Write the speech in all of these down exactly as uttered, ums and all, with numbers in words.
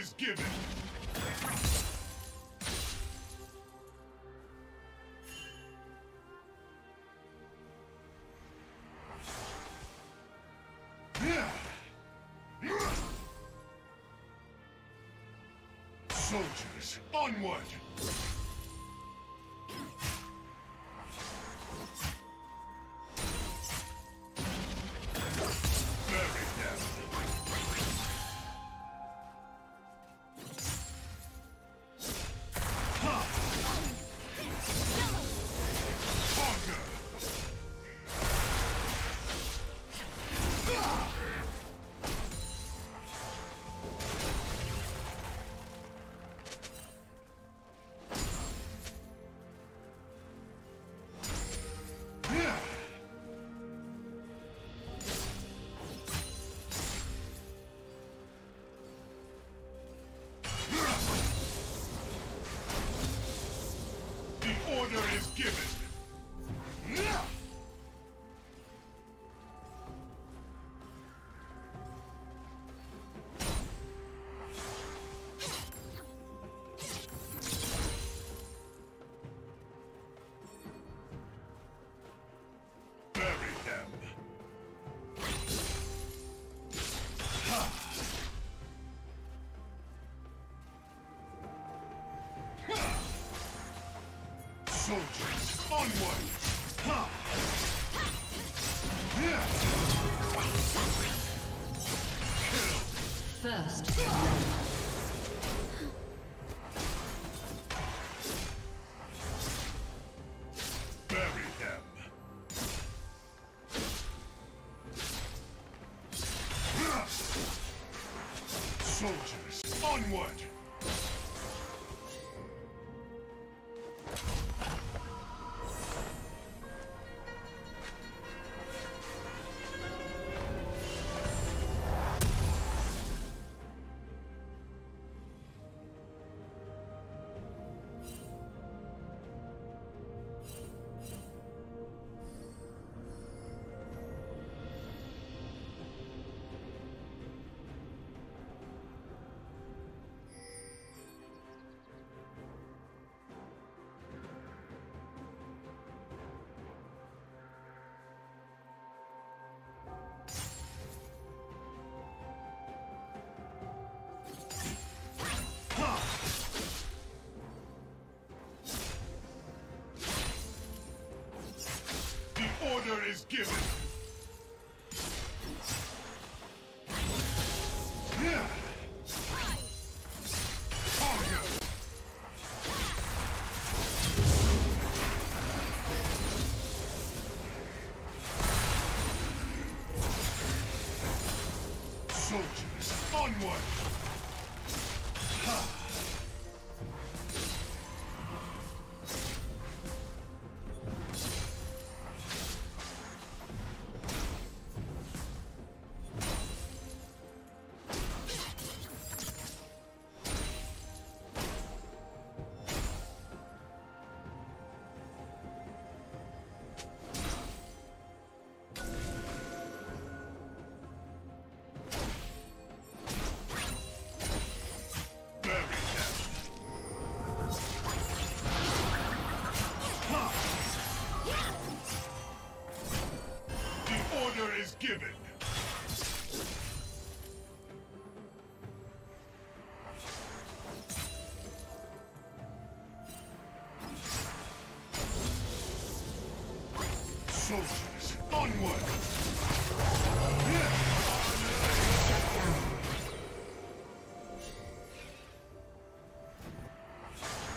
is given. Soldiers, onward! Order is given. Bury them. Ha. Ha. Soldiers, onward! Ha! First. Ha. Order is given. Soldiers, onward. Ha. Is given. Soldiers, onward.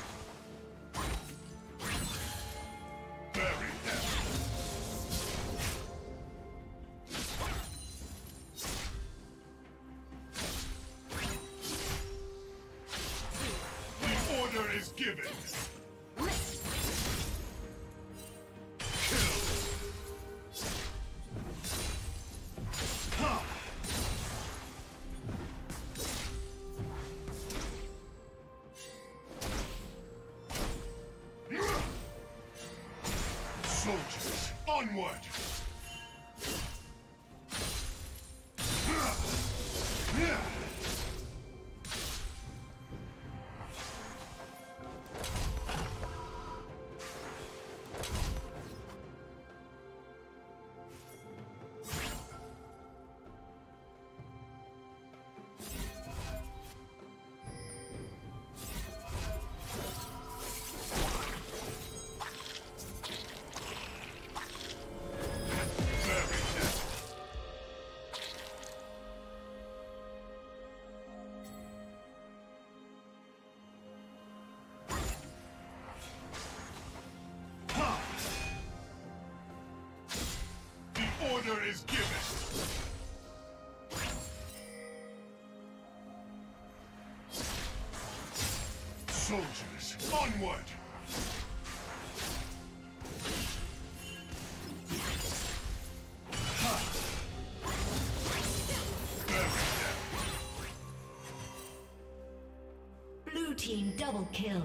Is given. Soldiers, onward. Order is given. Soldiers, onward! Blue team double kill.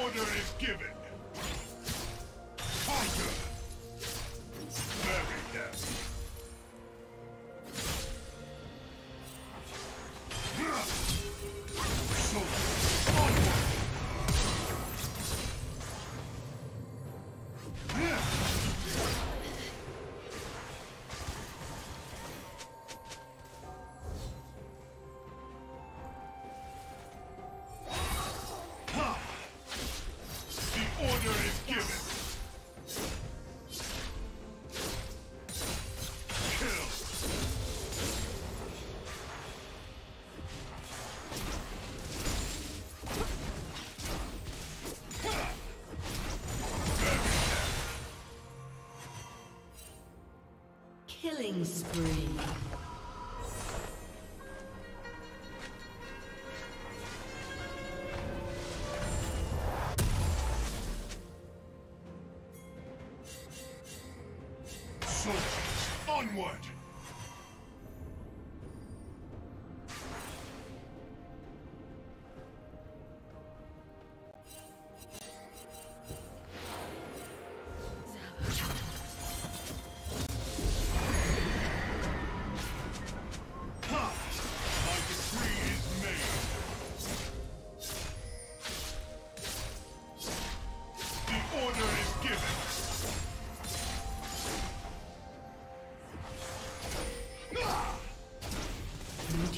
Order is given. Fighter. Bury them. Soldiers, onward. Killing spree. Soldiers, onward.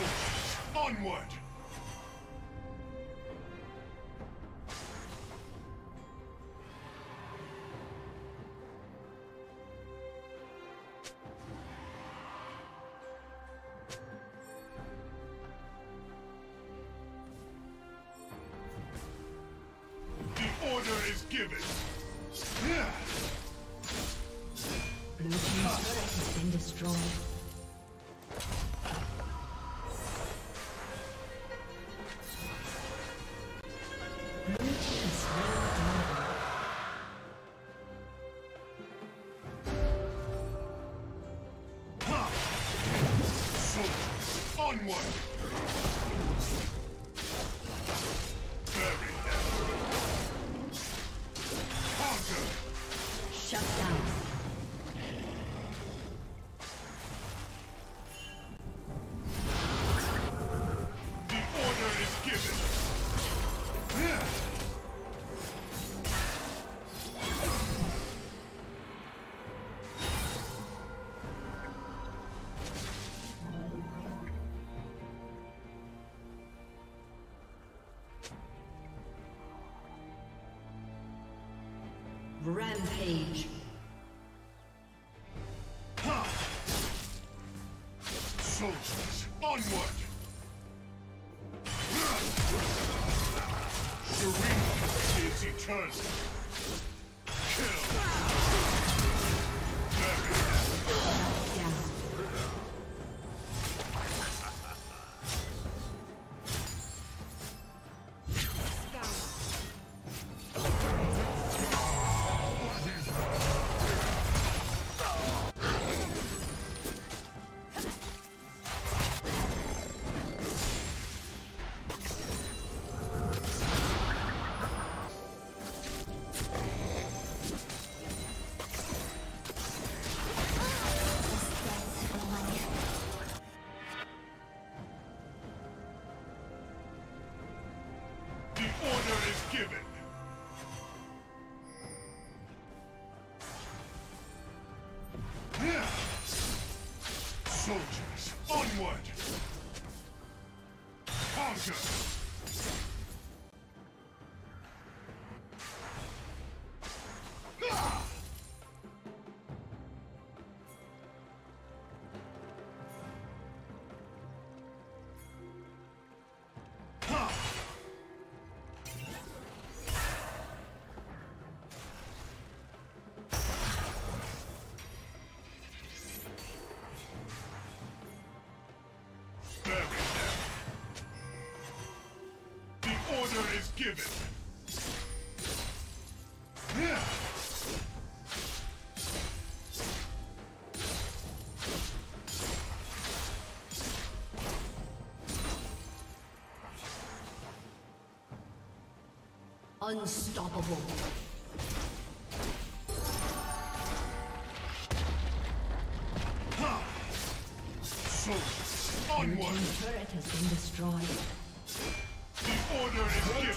forth. Onward! The order is given. Blue team's turret has been destroyed. Rampage. Ha! Soldiers, onward! Serena is eternal. Kill! Soldiers, onward! Conquer! Ah! Give it. Unstoppable. Ha! So, onward. Your turret has been destroyed. Order is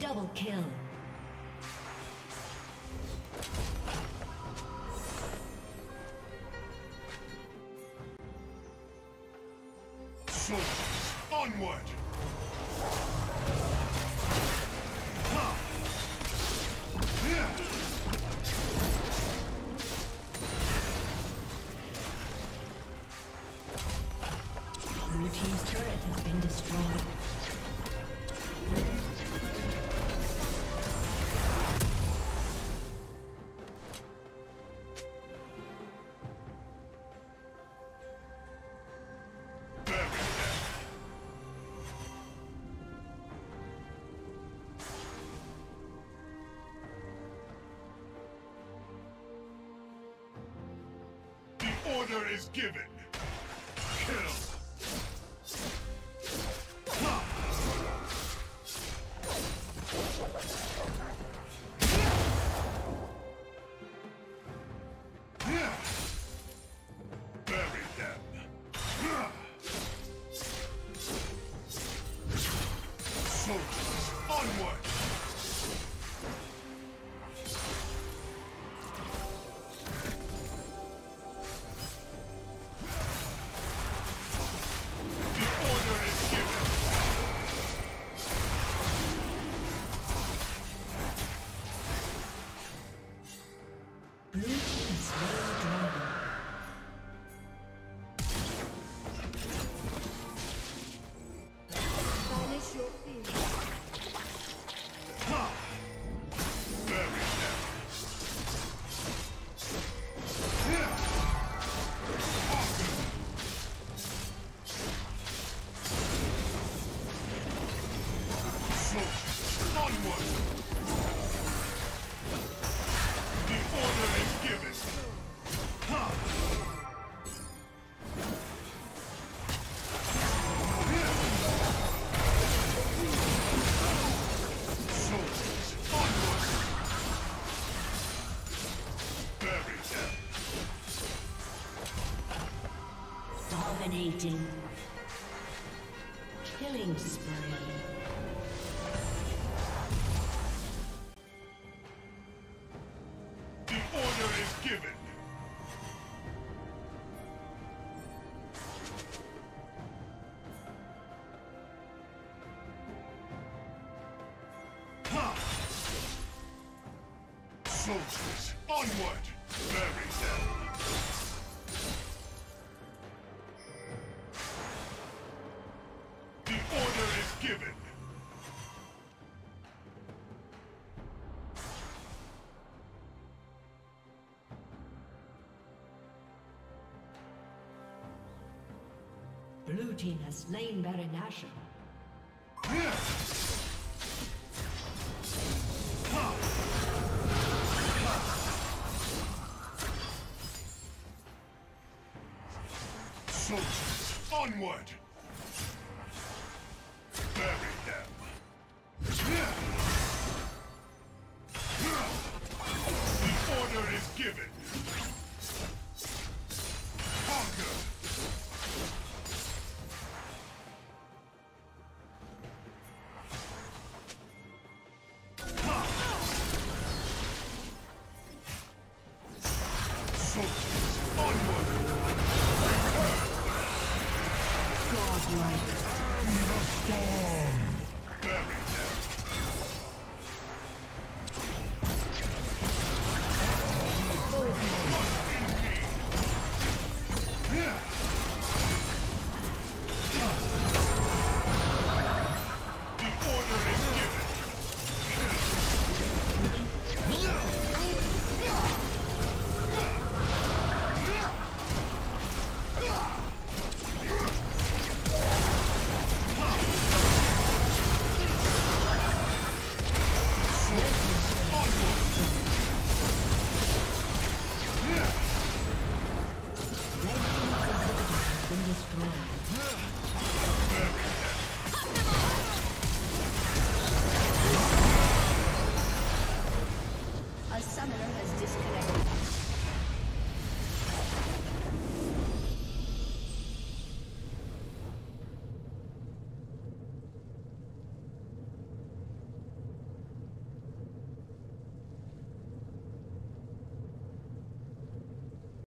Double kill. Soldiers, onward. Ha. Yeah. Blue team's turret has been destroyed. Order is given. Kill. Killing spree. The order is given. Ha! Soldiers, onward! Bury them! Given. Blue team has slain Baron Nashor. Soldiers, onward! Destroyed.